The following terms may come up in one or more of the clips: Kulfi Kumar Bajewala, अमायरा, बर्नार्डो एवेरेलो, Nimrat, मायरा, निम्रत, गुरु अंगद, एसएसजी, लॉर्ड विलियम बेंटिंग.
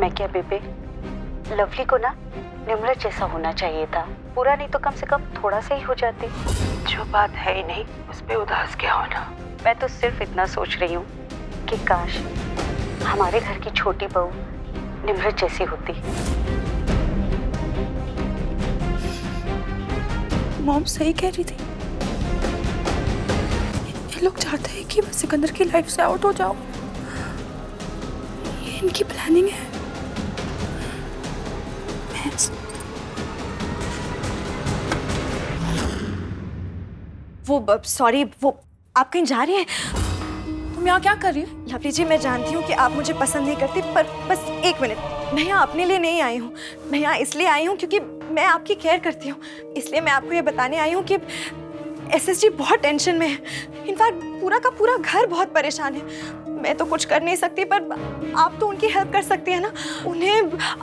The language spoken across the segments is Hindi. मैं क्या बेबे, लवली को ना निम्रत जैसा होना चाहिए था, पूरा नहीं तो कम से कम थोड़ा सा ही हो जाती। जो बात है ही नहीं उस पर उदास क्या होना। मैं तो सिर्फ इतना सोच रही हूँ कि काश हमारे घर की छोटी बहू निम्रत जैसी होती। मॉम सही कह रही थी, ये लोग चाहते हैं कि मैं सिकंदर की लाइफ से आउट हो जाऊं। ये इनकी प्लानिंग है। वो सॉरी, वो आप कहीं जा रही हैं? तुम यहाँ क्या कर रही हो? लवली जी, मैं जानती हूँ कि आप मुझे पसंद नहीं करती, पर बस एक मिनट, मैं यहाँ अपने लिए नहीं आई हूँ। मैं यहाँ इसलिए आई हूँ क्योंकि मैं आपकी केयर करती हूँ। इसलिए मैं आपको ये बताने आई हूँ कि एसएसजी बहुत टेंशन में है। इनफैक्ट पूरा का पूरा घर बहुत परेशान है। मैं तो कुछ कर नहीं सकती, पर आप तो उनकी हेल्प कर सकती हैं ना। उन्हें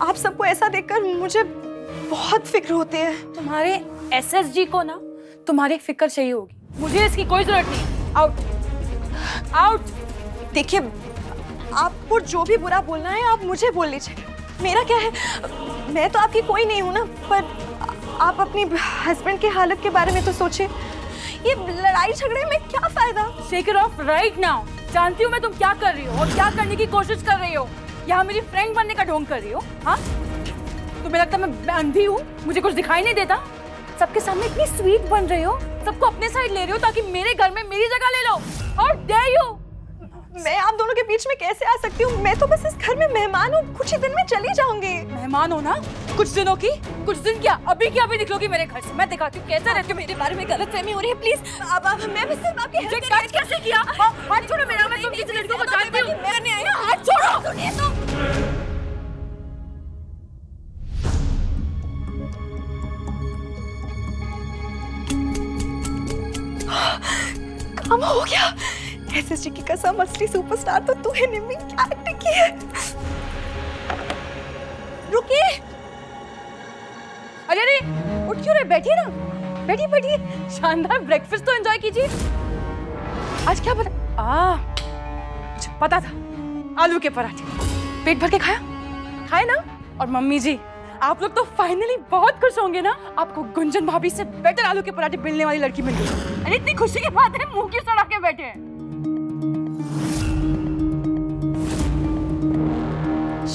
आप सबको ऐसा देखकर मुझे बहुत फिक्र होती है। तुम्हारे एसएसजी को ना तुम्हारी फिक्र चाहिए होगी, मुझे इसकी कोई जरूरत नहीं। Out out. देखिए, आपको जो भी बुरा बोलना है आप मुझे बोल लीजिए, मेरा क्या है? मैं तो आपकी कोई नहीं हूँ ना, पर आप अपनी हस्बैंड की हालत के बारे में तो सोचिए। ये लड़ाई झगड़े में क्या फायदा? Shake it off right now। जानती हूँ मैं तुम क्या कर रही हो और क्या करने की कोशिश कर रही हो। यहाँ मेरी फ्रेंड बनने का ढोंग कर रही हो। हाँ, तुम्हें लगता है मैं अंधी हूँ, मुझे कुछ दिखाई नहीं देता? सबके सामने इतनी स्वीट बन रही हो, सबको अपने साइड ले रही हो ताकि मेरे घर में मेरी जगह ले लो। How dare you! मैं आप दोनों के बीच में कैसे आ सकती हूँ? मैं तो बस इस घर में मेहमान हूँ, कुछ ही दिन में चली जाऊंगी। मेहमान हो ना, कुछ दिनों की, कुछ दिन क्या, अभी क्या अभी निकलोगी मेरे घर से। मैं दिखाती हूँ कैसा रहती हूँ। मेरे बारे में गलतफहमी हो रही है, प्लीज। अब मैं बस आपकी हेल्प के लिए कैसे किया? हाथ छोड़ो मेरा, मैं तुम किसी लड़कियों को जानती हूं, मैं नहीं आई हूं। हाथ छोड़ो। सुनिए तुम, काम हो गया। एसएसजी की कसम, असली सुपरस्टार तो तू है निम्मी। क्या एक्टिंग की है। रुकिए, अरे अरे उठ क्यों रहे? बैठिए ना, बैठिए बैठिए। शानदार ब्रेकफास्ट तो एंजॉय कीजिए। आज क्या पता, पता था आलू के पराठे। पेट भर के खाया, खाए ना। और मम्मी जी आप लोग तो फाइनली बहुत खुश होंगे ना, आपको गुंजन भाभी से बेटर आलू के पराठे बेलने वाली लड़की मिल गई। अरे इतनी खुशी की बात है, मुंह क्यों सड़ा के बैठे हैं?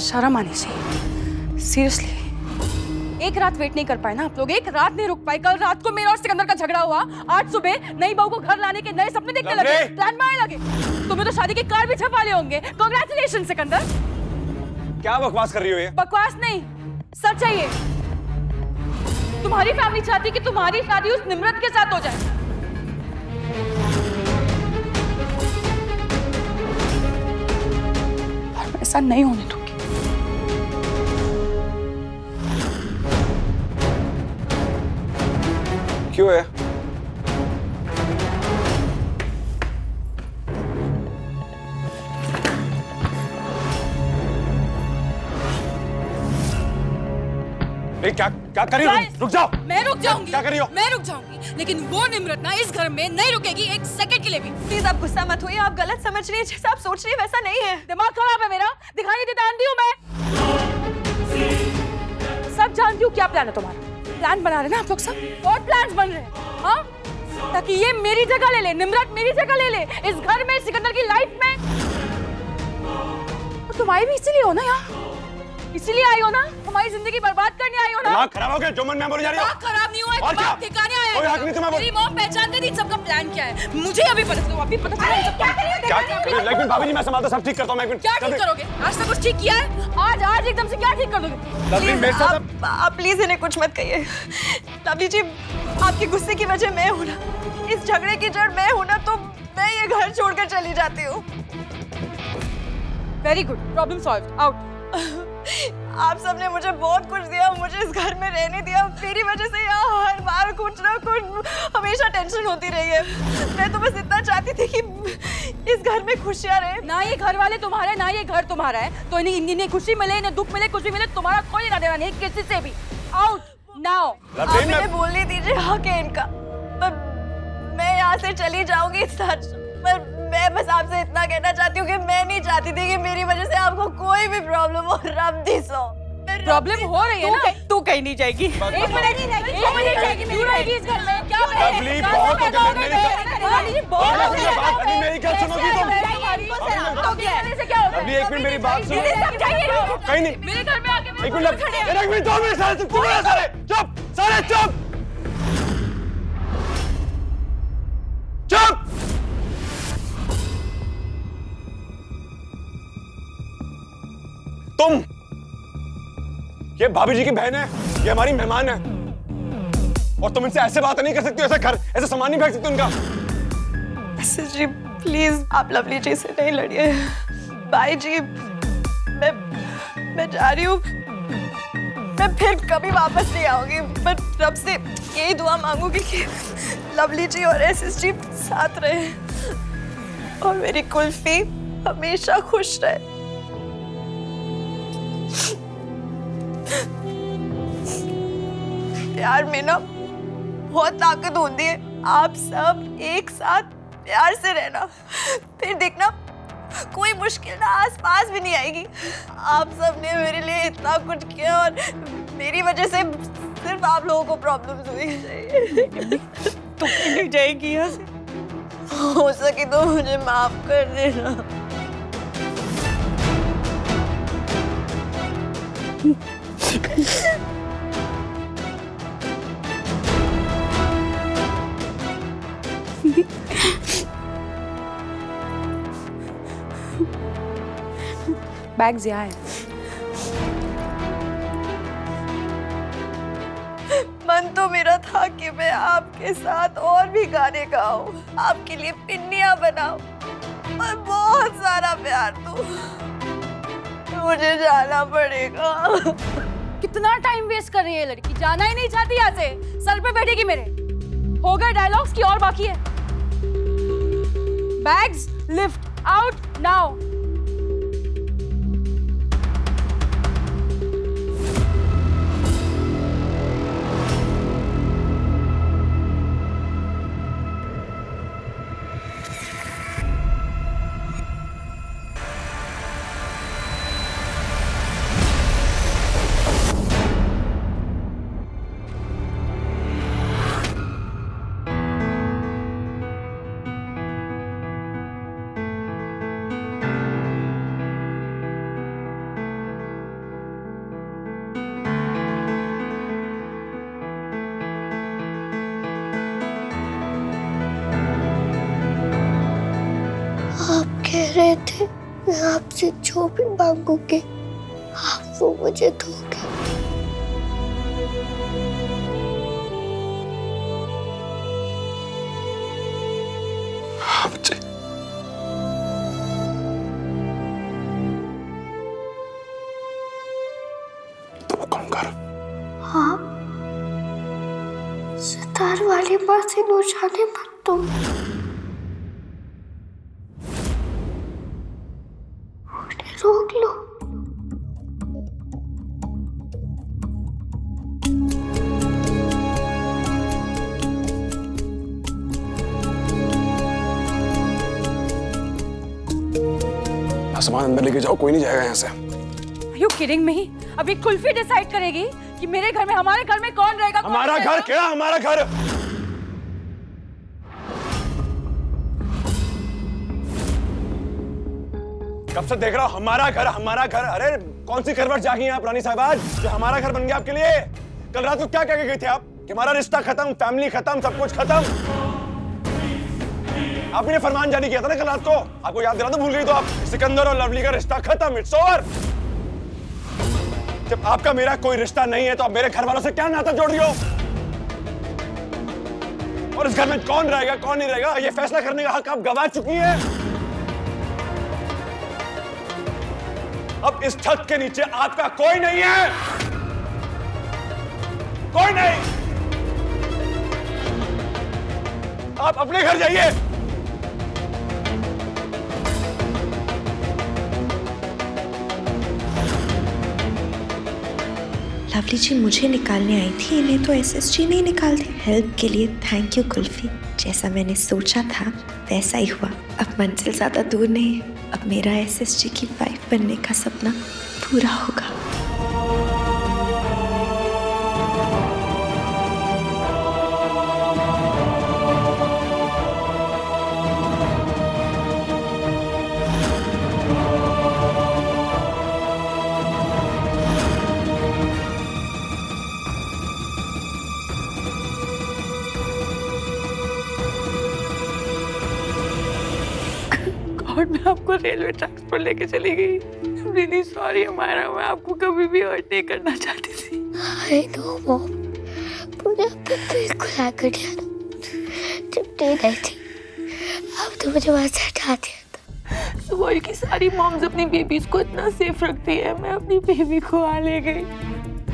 शर्म आनी चाहिए, सीरियसली। एक रात वेट नहीं कर पाए ना आप लोग, एक रात नहीं रुक पाए। कल रात को मेरा और सिकंदर का झगड़ा हुआ, आज सुबह नई बहू को घर लाने के नए सपने देखने लगे, प्लान बनाने लगे। तुम्हें तो शादी के कार्ड भी छपा ले होंगे। कांग्रेचुलेशन सिकंदर। क्या बकवास कर रही हो? ये बकवास नहीं, सच है। ये तुम्हारी फैमिली चाहती कि तुम्हारी शादी उस निम्रत के साथ हो जाए। और मैं ऐसा नहीं होने दूंगी। क्यों है? क्या क्या कर रही हो? रुक जाओ। मैं रुक जाऊंगी। क्या कर रही हो? मैं रुक जाऊंगी, लेकिन वो निम्रत ना इस घर में नहीं रुकेगी एक सेकंड के लिए भी। प्लीज आप गुस्सा मत होइए, आप गलत समझ रही हैं। जैसा आप सोच रही हैं वैसा नहीं है। दिमाग खराब है मेरा, दिखाई नहीं देता हूं मैं। सब जानती हूँ क्या प्लान है तुम्हारा। प्लान बना रहे ना आप लोग सब, और प्लान बन रहे हैं हाँ, ताकि ये मेरी जगह ले ले, निम्रत मेरी जगह ले ले इस घर में, सिकंदर की लाइफ में। तुम्हारी भी इसीलिए हो ना यहाँ, इसीलिए आई हो ना, हमारी जिंदगी बर्बाद करने आई हो ना। दिमाग खराब हो गया जो मन में बोली जा रही हो। दिमाग खराब नहीं हुआ है, दिमाग ठिकाने आया है। मेरी मॉम पहचान गई थी सबका प्लान क्या है। मुझे अभी पता चला, अभी पता चला सब क्या कर रही हो। भाभी जी मैं संभालता, सब ठीक करता हूं मैं। क्या ठीक करोगे? आज सब कुछ ठीक किया है, आज एकदम से क्या ठीक कर दोगे? आप प्लीज इन्हें कुछ मत कहिए। लवली जी आपके गुस्से की वजह मैं हूं ना, इस झगड़े की जड़ मैं हूं ना, तो मैं ये घर छोड़कर चली जाती हूँ। Very good, problem solve. Out. आप सबने मुझे बहुत कुछ दिया, मुझे इस घर में रहने दिया, मेरी वजह से यहाँ हर बार कुछ ना कुछ हमेशा टेंशन होती रही है। मैं तो बस इतना चाहती थी कि इस घर में खुशियाँ रहे। ना ये घर वाले तुम्हारे, ना ये घर तुम्हारा है, तो इन्हें खुशी मिले, इन्हें दुख मिले, खुशी मिले, तुम्हारा कोई ना देना नहीं किसी से भी। Out now. मुझे बोलने दीजिए हक है इनका, पर मैं यहाँ से चली जाऊंगी सच, पर मैं बस आपसे इतना कहना चाहती हूँ कि मैं नहीं चाहती थी कि मेरी वजह से आपको कोई भी प्रॉब्लम हो। प्रॉब्लम हो रही है ना, तू कहीं नहीं जाएगी। एक मिनट नहीं इस घर में क्या होगा? चुप तुम, ये भाभी जी की बहन है, ये हमारी मेहमान है और तुम इनसे ऐसे बात नहीं कर सकती, ऐसा घर ऐसा सामान नहीं फेंक सकते उनका। मिसेस जी प्लीज आप लवली जी से नहीं लड़िए। भाई जी मैं जा रही हूँ, मैं फिर कभी वापस नहीं आऊंगी। बट रब से यही दुआ मांगूंगी कि लवली जी और एसएस जी साथ रहे और मेरी कुल्फी हमेशा खुश रहे। प्यार में ना बहुत ताकत होती है। आप सब एक साथ प्यार से रहना, फिर देखना कोई मुश्किल ना आस पास भी नहीं आएगी। आप सब ने मेरे लिए इतना कुछ किया और मेरी वजह से सिर्फ आप लोगों को प्रॉब्लम्स हुई। तो नहीं जाएगी यहाँ से, हो सके तो मुझे माफ कर देना। बैग जिया है। मन तो मेरा था कि मैं आपके साथ और भी गाने गाऊं, आपके लिए पिन्नियां बनाऊं और बहुत सारा प्यार दूं। मुझे जाना पड़ेगा। कितना टाइम वेस्ट कर रही है लड़की, जाना ही नहीं चाहती यहाँ से। सर पे बैठेगी मेरे। हो गए डायलॉग्स की और बाकी है। Bags lift out now. रहे थे मैं आपसे जो भी मांगूंगी आप वो मुझे दोगे। तो कम कर। हाँ सितार वाली बात से नोचाने मत तुम। सामान अंदर लेके जाओ, कोई नहीं जाएगा यहाँ से। Are you kidding me? अभी कुल्फी डिसाइड करेगी कि मेरे घर में हमारे घर में कौन रहेगा। हमारा घर क्या? हमारा घर कब से देख रहा हूँ, हमारा घर हमारा घर। अरे कौन सी करवट जागी हैं पुरानी साहिबा जो हमारा घर बन गया आपके लिए। कल रात को क्या कह के गए थे आप कि हमारा रिश्ता खत्म, फैमिली खत्म, सब कुछ खत्म। आपने फरमान जारी किया था ना कल रात को, आपको याद दिला तो भूल गई तो आप। सिकंदर और लवली का रिश्ता खत्म, इट्स ओवर। जब आपका मेरा कोई रिश्ता नहीं है तो आप मेरे घर वालों से क्या नाता जोड़ रही हो? और इस घर में कौन रहेगा कौन नहीं रहेगा ये फैसला करने का हक आप गवा चुकी है। अब इस छत के नीचे आपका कोई नहीं है, कोई नहीं। आप अपने घर जाइए। लवली जी मुझे निकालने आई थी, इन्हें तो एसएसजी नहीं निकालती। हेल्प के लिए थैंक यू कुल्फी, जैसा मैंने सोचा था वैसा ही हुआ। अब मंजिल ज़्यादा दूर नहीं है। अब मेरा एसएसजी की वाइफ बनने का सपना पूरा होगा। और मैं आपको रेलवे ट्रैक्स पर लेके चली गई। really sorry हमारा, मैं आपको कभी भी हर्ट नहीं करना चाहती थी। I know mom, पूरे अपने पेट को लाकर दिया था, चिपटे नहीं थी। अब तो मुझे वहाँ से हटा दिया था। वर्ल्ड की सारी मॉम्स अपनी बेबीज को इतना सेफ रखती है, मैं अपनी बेबी को वहाँ ले गई।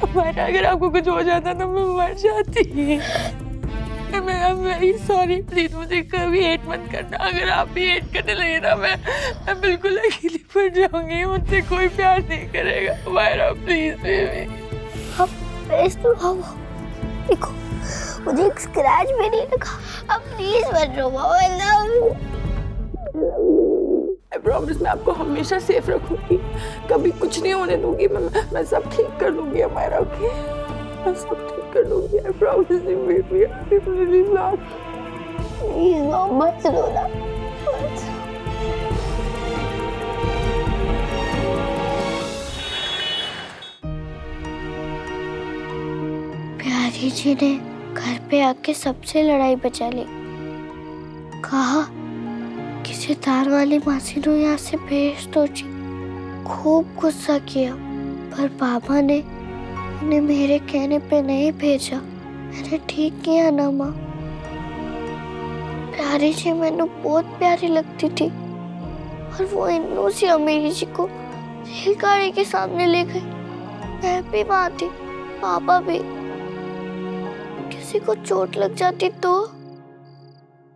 हमारा अगर आपको कुछ हो जाता तो मैं मर जाती। I'm very sorry, please मुझे कभी हेट मत करना। अगर आप भी हेट करने लगे ना मैं बिल्कुल अकेली पड़ जाऊंगी, मुझसे कोई प्यार नहीं करेगा। मायरा please baby. अब तो हाँ देखो मुझे एक स्क्रैच भी नहीं लगा। अब प्लीज मत रो मामा, I love you। I promise मैं आपको हमेशा सेफ रखूंगी, कभी कुछ नहीं होने दूंगी। मैं सब ठीक कर दूंगी मायरा, ओके? मैं सब ठीक कर लूँगी। I promise you baby, I really love you। मत रोना। प्यारी जी ने घर पे आके सबसे लड़ाई बचा ली। कहा कि सितार वाली मासी को यहाँ से भेज दो जी। खूब गुस्सा किया पर बाबा ने उन्हें मेरे कहने पे नहीं भेजा। मैंने ठीक किया ना माँ। प्यारी जी मैंने बहुत प्यारी लगती थी और वो इन्नू से अमीरी जी को रेलगाड़ी के सामने ले गई। मैं भी वहाँ थी, पापा भी। किसी को चोट लग जाती तो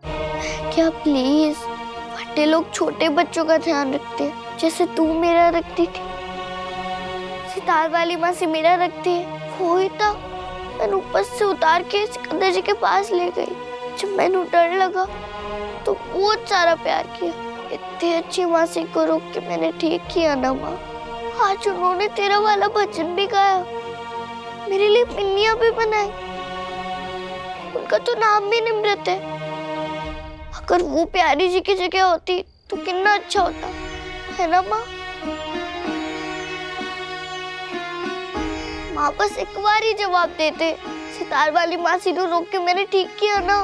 क्या? प्लीज बड़े लोग छोटे बच्चों का ध्यान रखते हैं, जैसे तू मेरा रखती थी, सितार वाली माँ से मेरा रखती है। वो ही था। मैंने ऊपर से उतार के सिकंदर जी के पास ले गई। जब मैंने डर लगा तो बहुत सारा प्यार किया। इतनी अच्छी मासी को रोक के मैंने ठीक किया ना माँ। आज उन्होंने तेरा वाला भजन भी गाया, मेरे लिए पिन्नियाँ भी बनाई। उनका तो नाम भी निम्रत है। अगर वो प्यारी जी की जगह होती तो कितना अच्छा होता, है ना माँ? माँ बस एक बार ही जवाब देते, सितार वाली मासी को रोक के मैंने ठीक किया ना।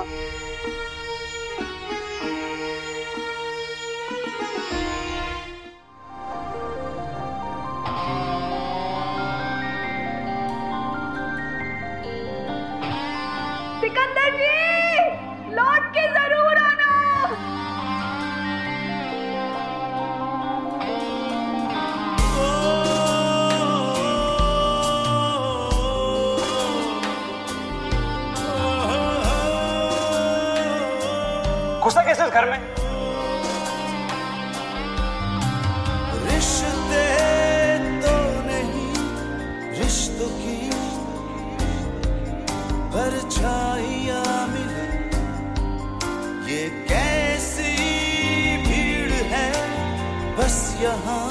सिकंदर जी लौट के जरूर आना। गुस्सा कैसे इस घर में? रिश्ते तो नहीं रिश्तों की परछाइयां मिली, ये कैसी भीड़ है बस यहाँ।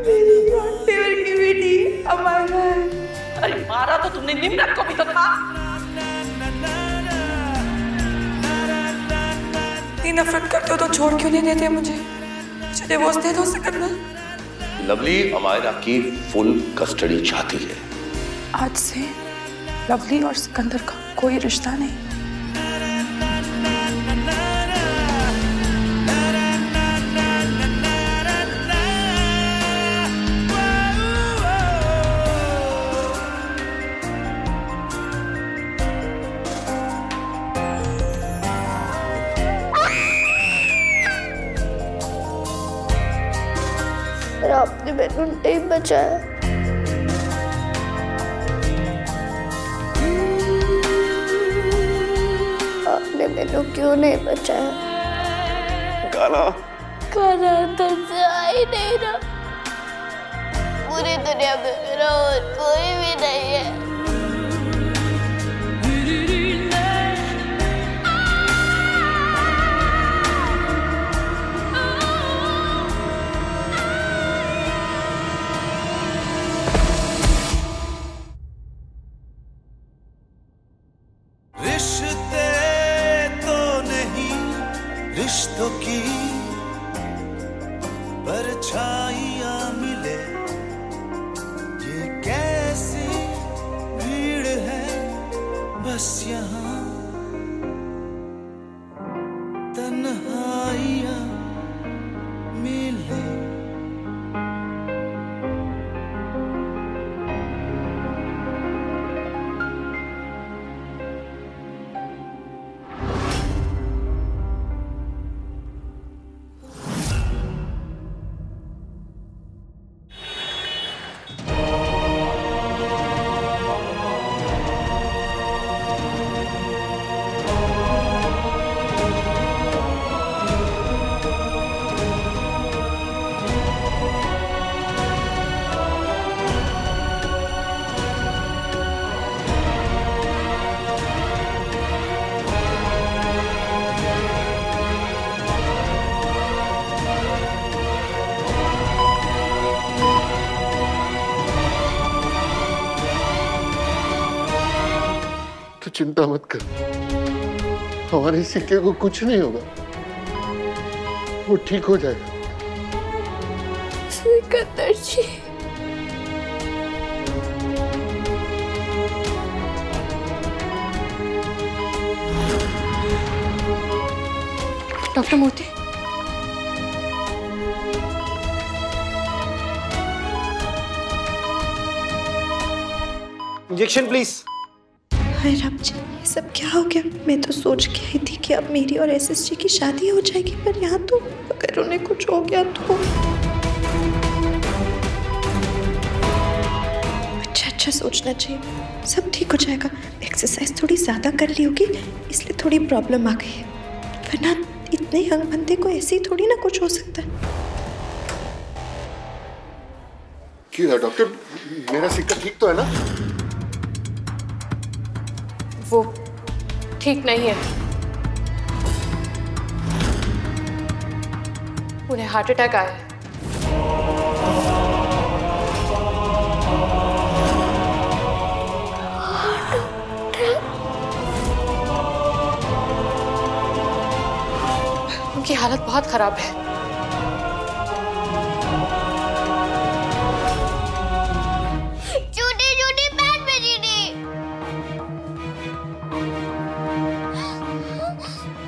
देवर की बेटी अमाना। अरे मारा तो तुमने निम्रत को भी तो था। नफरत करते हो तो छोड़ क्यों नहीं देते मुझे? मुझे डिवोर्स दे दो सिकंदर। लवली अमायरा की फुल कस्टडी चाहती है। आज से लवली और सिकंदर का कोई रिश्ता नहीं। आपने बैलून टेप बचाया। आपने मेरे क्यों नहीं बचाया? गाना गाना तो जा ही नहीं रहा। पूरी दुनिया में मेरा और कोई भी नहीं है। चिंता मत कर, हमारे सिक्के को कुछ नहीं होगा, वो ठीक हो जाएगा। Sikandar ji, doctor Murthy, injection please. हाय राम जी, ये सब क्या हो गया? मैं तो सोच के आई थी कि अब मेरी और एसएसजी की शादी हो जाएगी, पर यहाँ तो अगर उन्हें कुछ हो गया तो। अच्छा अच्छा सोचना चाहिए, सब ठीक हो जाएगा। एक्सरसाइज थोड़ी ज्यादा कर ली होगी इसलिए थोड़ी प्रॉब्लम आ गई है, वरना इतने यंग बंदे को ऐसे ही थोड़ी ना कुछ हो सकता है। क्यों डॉक्टर, मेरा सिक्का ठीक तो है ना? वो ठीक नहीं है, उन्हें हार्ट अटैक आया है। उनकी हालत बहुत खराब है।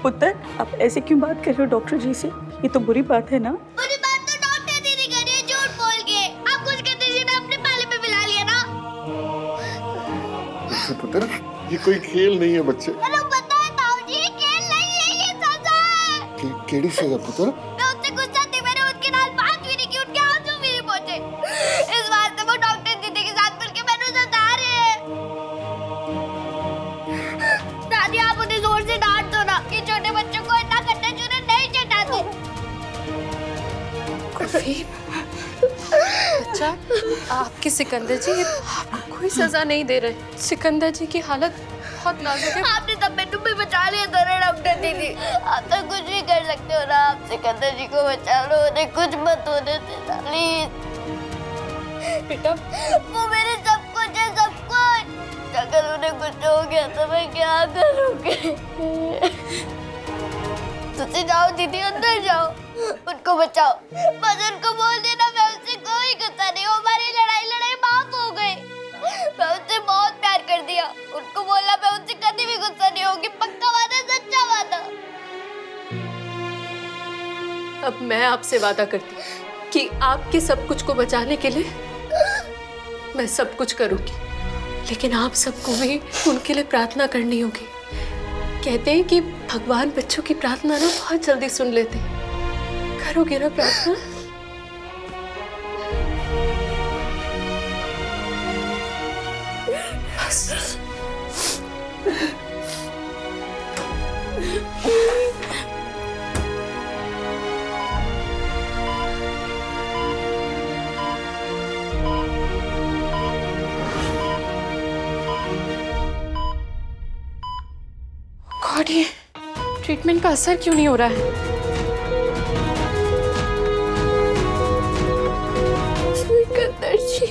पुत्र, आप ऐसे क्यों बात कर रहे हो डॉक्टर जी से? ये तो बुरी बात है ना। बुरी बात तो डॉक्टर दीदी कर रही है, झूठ बोल के। आप कुछ कहते हैं ना, आपने पाले में मिला लिया ना। पुत्र, ये कोई खेल नहीं है बच्चे। चलो पता है ताऊ जी, खेल नहीं है, ये सजा है। केड़ी सजा पुत्र? मैं उससे गुस्सा थी, मैंने उनके नाल बात भी नहीं की, उनके आंसू भी नहीं पहुंचे। इस वास्ते वो डॉक्टर दीदी के साथ मिलकर मैंने सजा रहे हैं। दादी आप उन्हें जोर से डांट दो ना, छोटे बच्चों को इतना गंदा चूना नहीं चटाते। कुल्फी, अच्छा, आपके सिकंदर जी आपको कोई सजा नहीं दे रहे। सिकंदर जी की हालत बहुत नाजुक है। आपने तब मेरे तुम्हें बचा लिया था ना डॉक्टर दीदी, आप तो कुछ भी कर सकते हो ना। आप सिकंदर जी को बचा लो, उन्हें कुछ मत होने दो प्लीज। बेटा वो मेरे सब कुछ है, सब कुछ। अगर उन्हें कुछ हो गया तो मैं क्या करूँगी? तुझे जाओ दीदी, अंदर जाओ, उनको बचाओ। बस उनको बोल देना मैं उससे कोई गुस्सा नहीं, हमारी लड़ाई माफ हो गई। मैं उससे बहुत प्यार कर दिया, उनको बोला मैं उनसे कभी भी गुस्सा नहीं होगी, पक्का वादा, सच्चा वादा। अब मैं आपसे वादा करती हूँ कि आपके सब कुछ को बचाने के लिए मैं सब कुछ करूँगी, लेकिन आप सबको भी उनके लिए प्रार्थना करनी होगी। कहते हैं कि भगवान बच्चों की प्रार्थना ना बहुत जल्दी सुन लेते हैं, करोगे ना प्रार्थना? ट्रीटमेंट का असर क्यों नहीं हो रहा है? सिकंदर जी,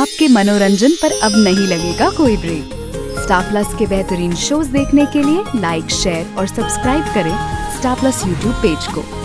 आपके मनोरंजन पर अब नहीं लगेगा कोई ब्रेक। StarPlus के बेहतरीन शोज देखने के लिए लाइक, शेयर और सब्सक्राइब करें StarPlus YouTube पेज को।